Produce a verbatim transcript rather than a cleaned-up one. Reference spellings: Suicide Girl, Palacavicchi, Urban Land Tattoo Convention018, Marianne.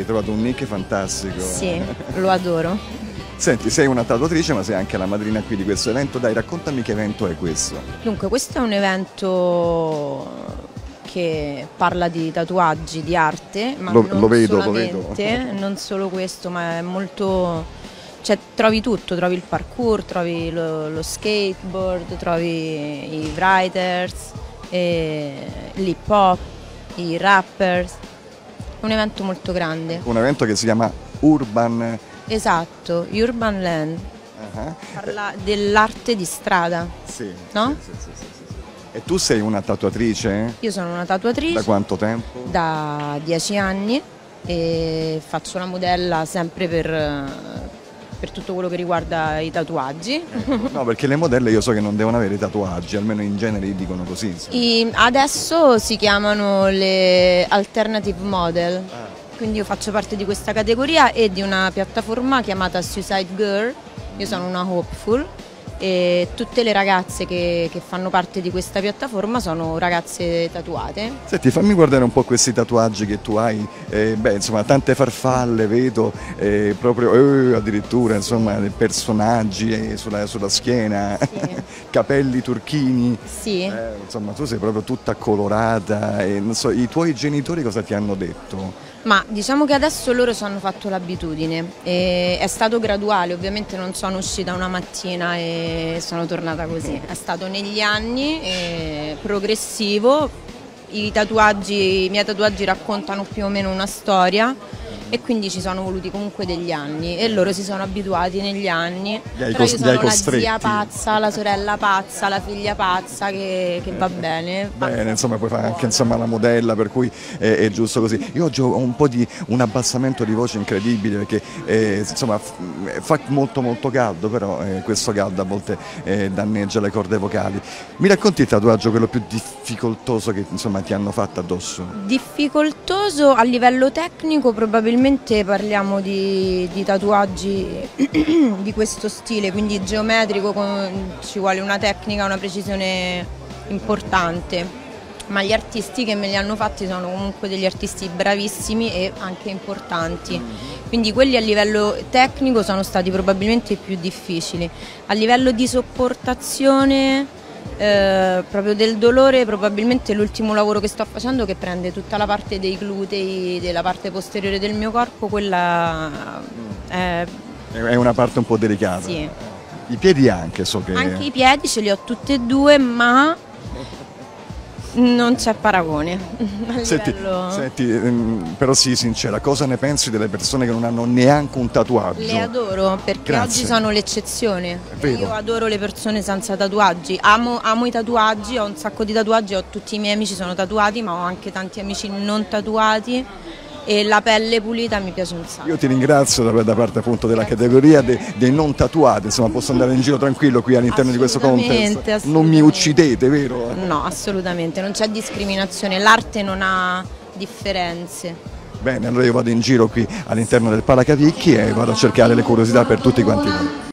hai trovato un nick fantastico. Sì, lo adoro. Senti, sei una tatuatrice ma sei anche la madrina qui di questo evento. Dai, raccontami che evento è questo. Dunque, questo è un evento che parla di tatuaggi, di arte, ma lo, non lo vedo, solamente, lo vedo. Non solo questo, ma è molto... Cioè, trovi tutto, trovi il parkour, trovi lo, lo skateboard, trovi i writers, l'hip hop, i rappers. Un evento molto grande. Un evento che si chiama Urban... Esatto, Urban Land. Uh-huh. Parla dell'arte di strada. Sì, no? Sì, sì, sì, sì, sì. E tu sei una tatuatrice? Io sono una tatuatrice. Da quanto tempo? Da dieci anni e faccio la modella sempre per... per tutto quello che riguarda i tatuaggi. Ecco, no, perché le modelle io so che non devono avere i tatuaggi, almeno in genere dicono così. I, adesso si chiamano le alternative model, ah. Quindi io faccio parte di questa categoria e di una piattaforma chiamata Suicide Girl, io sono una hopeful e tutte le ragazze che, che fanno parte di questa piattaforma sono ragazze tatuate. Senti, fammi guardare un po' questi tatuaggi che tu hai, eh, beh, insomma, tante farfalle, vedo, eh, proprio eh, addirittura, insomma, personaggi eh, sulla, sulla schiena, sì. Capelli turchini, sì. Eh, insomma, tu sei proprio tutta colorata e non so, i tuoi genitori cosa ti hanno detto? Ma diciamo che adesso loro ci hanno fatto l'abitudine, è stato graduale, ovviamente non sono uscita una mattina e sono tornata così, è stato negli anni, è progressivo, i, tatuaggi, i miei tatuaggi raccontano più o meno una storia e quindi ci sono voluti comunque degli anni e loro si sono abituati negli anni, però io sono la zia pazza, la sorella pazza, la figlia pazza che, che va bene. Bene, insomma, poi fa anche insomma, la modella, per cui è, è giusto così. Io oggi ho un po' di un abbassamento di voce incredibile perché eh, insomma, fa molto molto caldo, però eh, questo caldo a volte eh, danneggia le corde vocali. Mi racconti il tatuaggio, quello più difficoltoso che insomma, ti hanno fatto addosso? Difficoltoso a livello tecnico probabilmente. Probabilmente parliamo di, di tatuaggi di questo stile, quindi geometrico, con, ci vuole una tecnica, una precisione importante, ma gli artisti che me li hanno fatti sono comunque degli artisti bravissimi e anche importanti, quindi quelli a livello tecnico sono stati probabilmente i più difficili. A livello di sopportazione... Eh, proprio del dolore, probabilmente l'ultimo lavoro che sto facendo, che prende tutta la parte dei glutei, della parte posteriore del mio corpo, quella è, è una parte un po' delicata. Sì. I piedi anche, so che... Anche i piedi ce li ho tutti e due, ma non c'è paragone. Senti, livello... senti, però sii sincera, cosa ne pensi delle persone che non hanno neanche un tatuaggio? Le adoro, perché Grazie. Oggi sono l'eccezione. Io adoro le persone senza tatuaggi, amo, amo i tatuaggi, ho un sacco di tatuaggi, ho, tutti i miei amici sono tatuati, ma ho anche tanti amici non tatuati. E la pelle pulita mi piace un sacco. Io ti ringrazio da, da parte appunto della Grazie. Categoria dei, dei non tatuati, insomma posso andare in giro tranquillo qui all'interno di questo contest. Non mi uccidete, vero? No, assolutamente, non c'è discriminazione, l'arte non ha differenze. Bene, allora io vado in giro qui all'interno del Palacavicchi e vado a cercare le curiosità per tutti quanti noi.